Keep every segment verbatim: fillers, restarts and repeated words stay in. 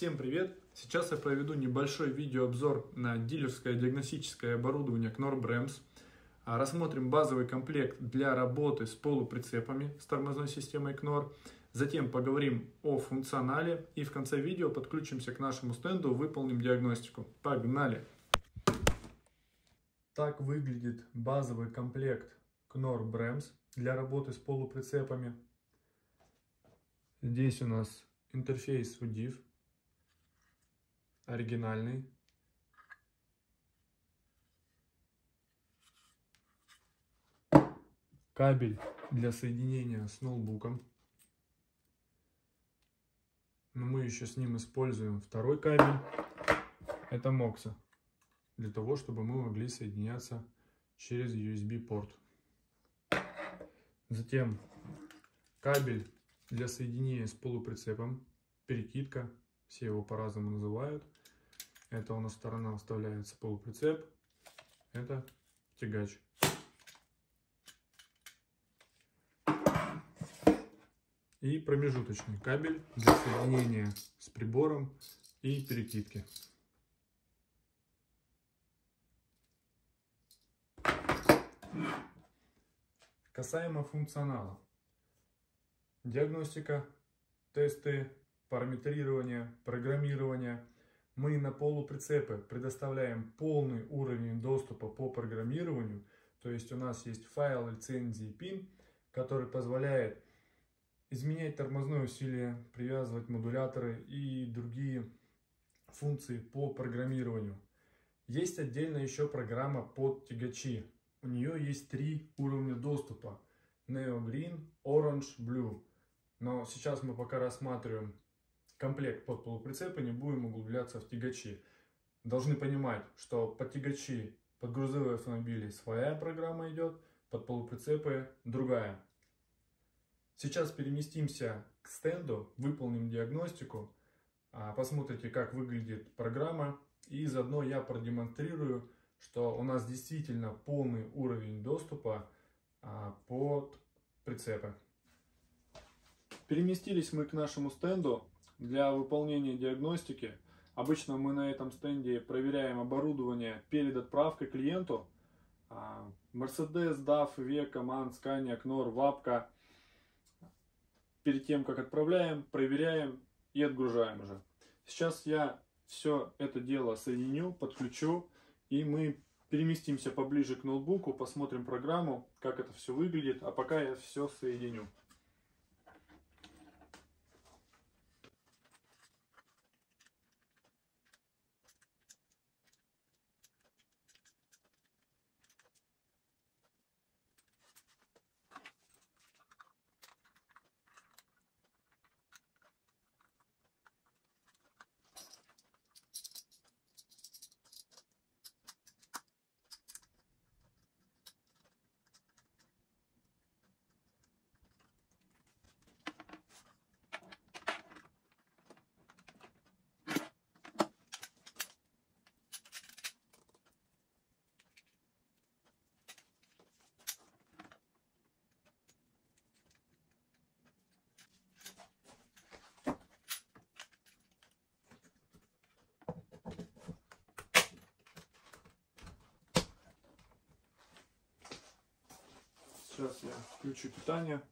Всем привет! Сейчас я проведу небольшой видеообзор на дилерское диагностическое оборудование Кнорр-Брэмс. Рассмотрим базовый комплект для работы с полуприцепами с тормозной системой Кнорр. Затем поговорим о функционале и в конце видео подключимся к нашему стенду, выполним диагностику. Погнали! Так выглядит базовый комплект Кнорр-Брэмс для работы с полуприцепами. Здесь у нас интерфейс У Д И Ф, оригинальный. Кабель для соединения с ноутбуком. Но мы еще с ним используем второй кабель. Это мокса, для того, чтобы мы могли соединяться через Ю Эс Би-порт. Затем кабель для соединения с полуприцепом, перекидка, все его по-разному называют. Это у нас сторона вставляется полуприцеп, это тягач. И промежуточный кабель для соединения с прибором и перекидки. Касаемо функционала. Диагностика, тесты, параметрирование, программирование. Мы на полуприцепы предоставляем полный уровень доступа по программированию. То есть у нас есть файл лицензии пин, который позволяет изменять тормозное усилие, привязывать модуляторы и другие функции по программированию. Есть отдельно еще программа под тягачи. У нее есть три уровня доступа: нео грин, оранж, блю. Но сейчас мы пока рассматриваем комплект под полуприцепы, не будем углубляться в тягачи. Должны понимать, что под тягачи, под грузовые автомобили своя программа идет, под полуприцепы другая. Сейчас переместимся к стенду, выполним диагностику, посмотрите, как выглядит программа, и заодно я продемонстрирую, что у нас действительно полный уровень доступа под прицепы. Переместились мы к нашему стенду для выполнения диагностики. Обычно мы на этом стенде проверяем оборудование перед отправкой клиенту. Mercedes, даф, Kaman, Scania, Knorr, Vapka. Перед тем, как отправляем, проверяем и отгружаем уже. Сейчас я все это дело соединю, подключу, и мы переместимся поближе к ноутбуку, посмотрим программу, как это все выглядит, а пока я все соединю. Сейчас я включу питание.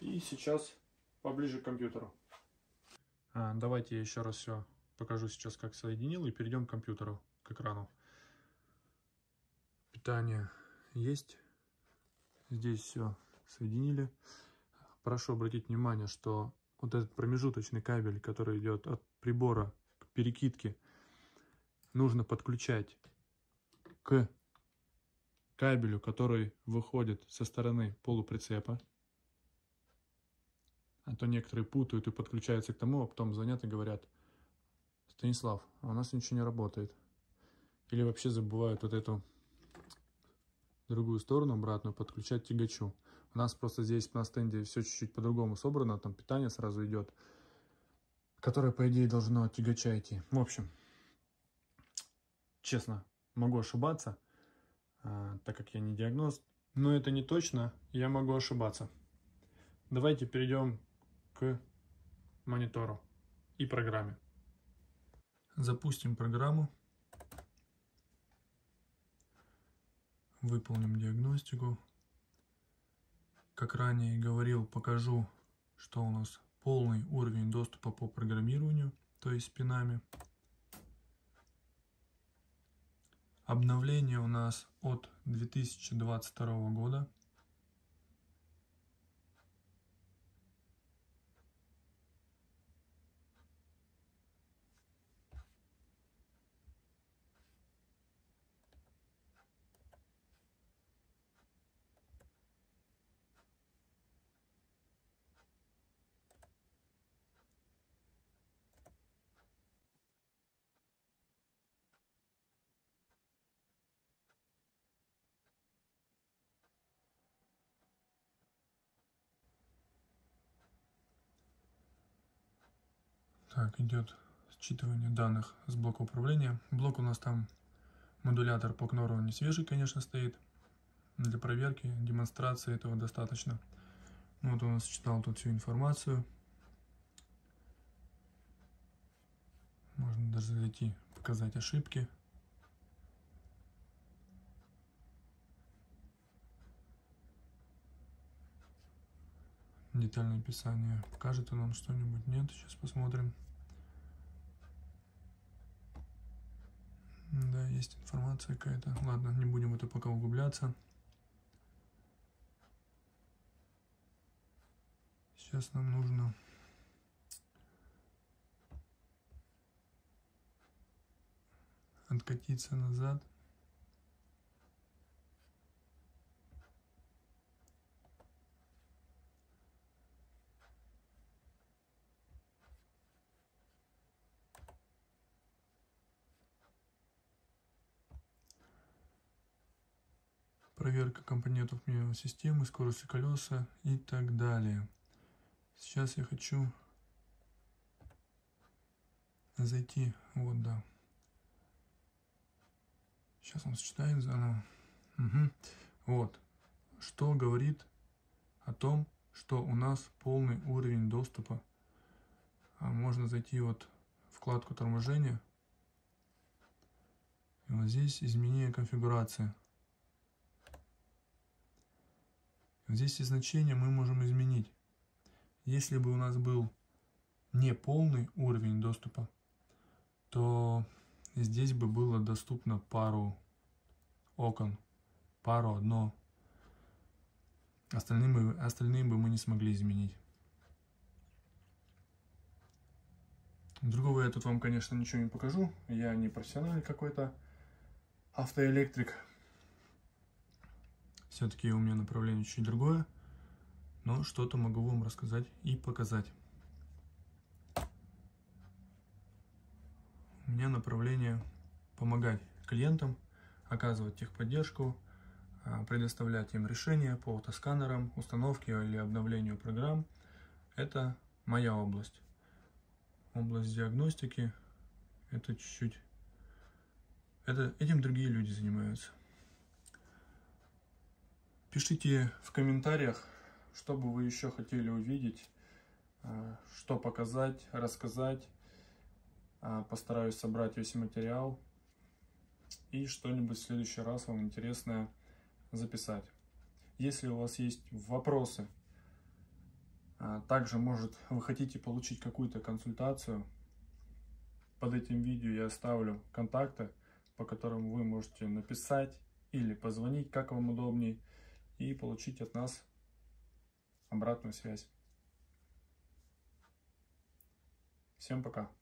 И сейчас поближе к компьютеру. Давайте я еще раз все покажу сейчас, как соединил, и перейдем к компьютеру, к экрану. Питание есть. Здесь все соединили. Прошу обратить внимание, что вот этот промежуточный кабель, который идет от прибора к перекидке, нужно подключать к кабелю, который выходит со стороны полуприцепа. А то некоторые путают и подключаются к тому, а потом звонят и говорят: «Станислав, у нас ничего не работает». Или вообще забывают вот эту другую сторону обратную подключать тягачу. У нас просто здесь на стенде все чуть-чуть по-другому собрано, там питание сразу идет, которое, по идее, должно от тягача идти. В общем, честно, могу ошибаться, так как я не диагност, но это не точно, я могу ошибаться. Давайте перейдем к монитору и программе. Запустим программу. Выполним диагностику. Как ранее говорил, покажу, что у нас полный уровень доступа по программированию, то есть пинами. Обновление у нас от две тысячи двадцать второго года. Так, идет считывание данных с блока управления. Блок у нас там, модулятор по Кнору не свежий, конечно, стоит. Для проверки, демонстрации этого достаточно. Вот он считал тут всю информацию. Можно даже зайти, показать ошибки. Детальное описание. Покажет он нам что-нибудь? Нет, сейчас посмотрим. Да, есть информация какая-то. Ладно, не будем в это пока углубляться. Сейчас нам нужно откатиться назад. Проверка компонентов нервной системы, скорости колеса и так далее. Сейчас я хочу зайти, вот да. Сейчас он считает заново. Угу. Вот, что говорит о том, что у нас полный уровень доступа. Можно зайти вот в вкладку торможения. И вот здесь изменение конфигурации. Здесь и значения мы можем изменить. Если бы у нас был не полный уровень доступа, то здесь бы было доступно пару окон, пару одно. Остальные бы, остальные бы мы не смогли изменить. Другого я тут вам, конечно, ничего не покажу. Я не профессиональный какой-то автоэлектрик. Все-таки у меня направление чуть другое, но что-то могу вам рассказать и показать. У меня направление помогать клиентам, оказывать техподдержку, предоставлять им решения по автосканерам, установке или обновлению программ. Это моя область. Область диагностики. Это чуть-чуть... Это... Этим другие люди занимаются. Пишите в комментариях, что бы вы еще хотели увидеть, что показать, рассказать. Постараюсь собрать весь материал и что-нибудь в следующий раз вам интересное записать. Если у вас есть вопросы, также, может, вы хотите получить какую-то консультацию, под этим видео я оставлю контакты, по которым вы можете написать или позвонить, как вам удобней, и получить от нас обратную связь. Всем пока!